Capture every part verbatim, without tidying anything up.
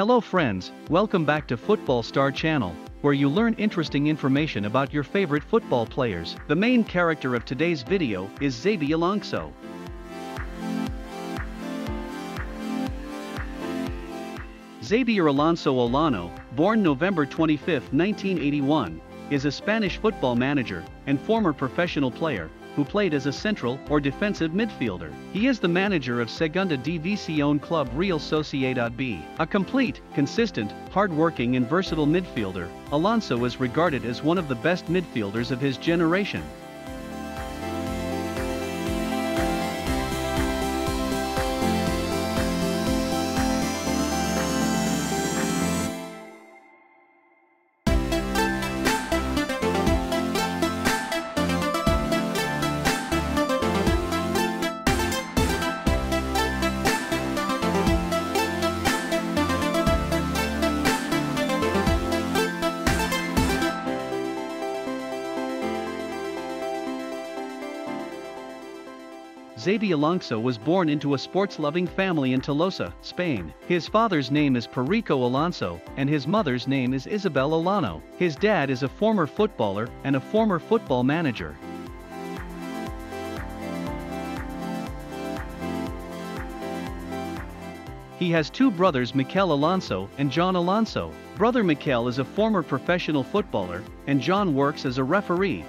Hello friends, welcome back to Football Star channel, where you learn interesting information about your favorite football players. The main character of today's video is Xabi Alonso. Xabi Alonso Olano, born November twenty-fifth, nineteen eighty-one, is a Spanish football manager and former professional player who played as a central or defensive midfielder. He is the manager of Segunda División club Real Sociedad B. A complete, consistent, hard-working and versatile midfielder, Alonso is regarded as one of the best midfielders of his generation. Xabi Alonso was born into a sports-loving family in Tolosa, Spain. His father's name is Perico Alonso, and his mother's name is Isabel Alonso. His dad is a former footballer and a former football manager. He has two brothers, Mikel Alonso and John Alonso. Brother Mikel is a former professional footballer, and John works as a referee.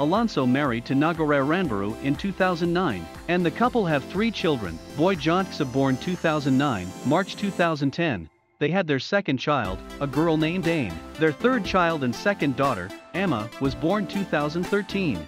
Alonso married to Nagore Aranburu in two thousand nine, and the couple have three children, boy Jontxa born two thousand nine, March two thousand ten, they had their second child, a girl named Ane. Their third child and second daughter, Emma, was born two thousand thirteen.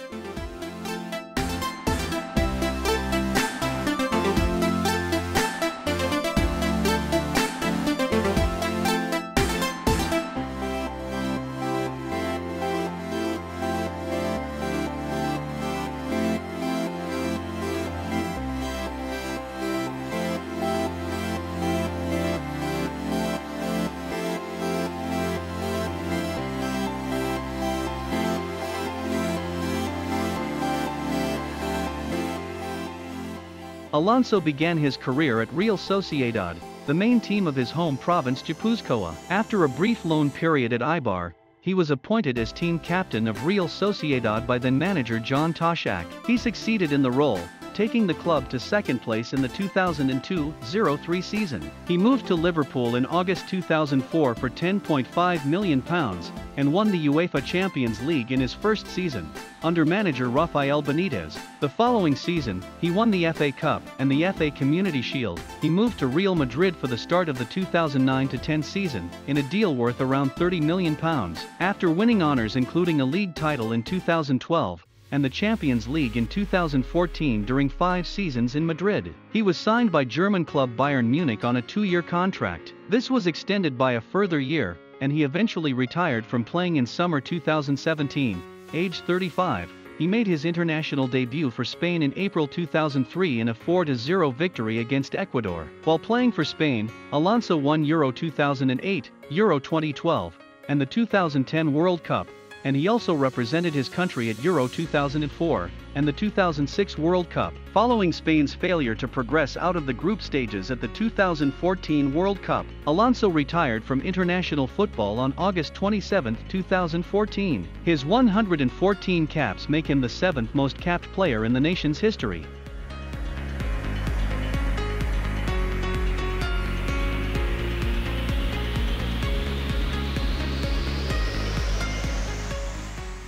Alonso began his career at Real Sociedad, the main team of his home province Gipuzkoa. After a brief loan period at Eibar, he was appointed as team captain of Real Sociedad by then-manager John Toshack. He succeeded in the role, taking the club to second place in the two thousand two oh three season. He moved to Liverpool in August two thousand four for ten point five million pounds and won the UEFA Champions League in his first season, under manager Rafael Benitez. The following season, he won the F A Cup and the F A Community Shield. He moved to Real Madrid for the start of the two thousand nine to ten season, in a deal worth around thirty million pounds. After winning honours including a league title in two thousand twelve, and the Champions League in two thousand fourteen during five seasons in Madrid. He was signed by German club Bayern Munich on a two-year contract. This was extended by a further year, and he eventually retired from playing in summer two thousand seventeen, age thirty-five. He made his international debut for Spain in April two thousand three in a four to zero victory against Ecuador. While playing for Spain, Alonso won Euro two thousand eight, Euro twenty twelve, and the two thousand ten World Cup, and he also represented his country at Euro two thousand four and the two thousand six World Cup. Following Spain's failure to progress out of the group stages at the two thousand fourteen World Cup, Alonso retired from international football on August twenty-seventh, two thousand fourteen. His one hundred fourteen caps make him the seventh most capped player in the nation's history.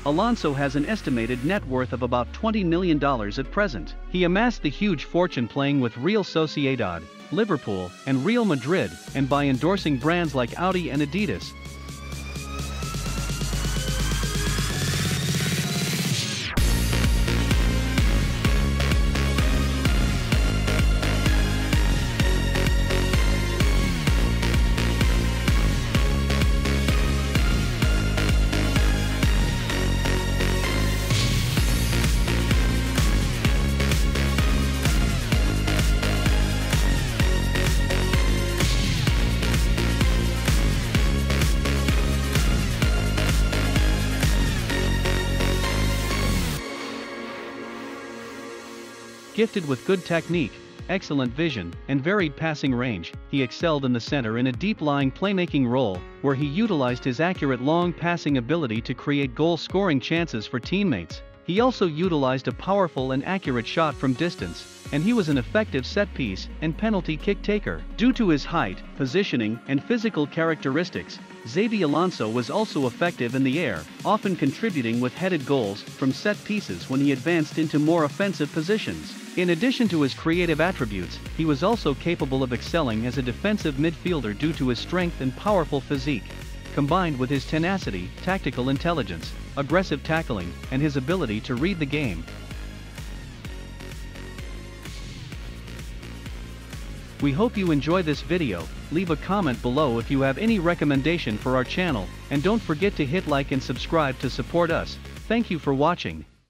Alonso has an estimated net worth of about twenty million dollars at present. He amassed the huge fortune playing with Real Sociedad, Liverpool, and Real Madrid, and by endorsing brands like Audi and Adidas. Gifted with good technique, excellent vision, and varied passing range, he excelled in the center in a deep-lying playmaking role, where he utilized his accurate long passing ability to create goal-scoring chances for teammates. He also utilized a powerful and accurate shot from distance, and he was an effective set-piece and penalty kick-taker. Due to his height, positioning, and physical characteristics, Xabi Alonso was also effective in the air, often contributing with headed goals from set-pieces when he advanced into more offensive positions. In addition to his creative attributes, he was also capable of excelling as a defensive midfielder due to his strength and powerful physique, combined with his tenacity, tactical intelligence, aggressive tackling, and his ability to read the game. We hope you enjoy this video. Leave a comment below if you have any recommendation for our channel, and don't forget to hit like and subscribe to support us. Thank you for watching.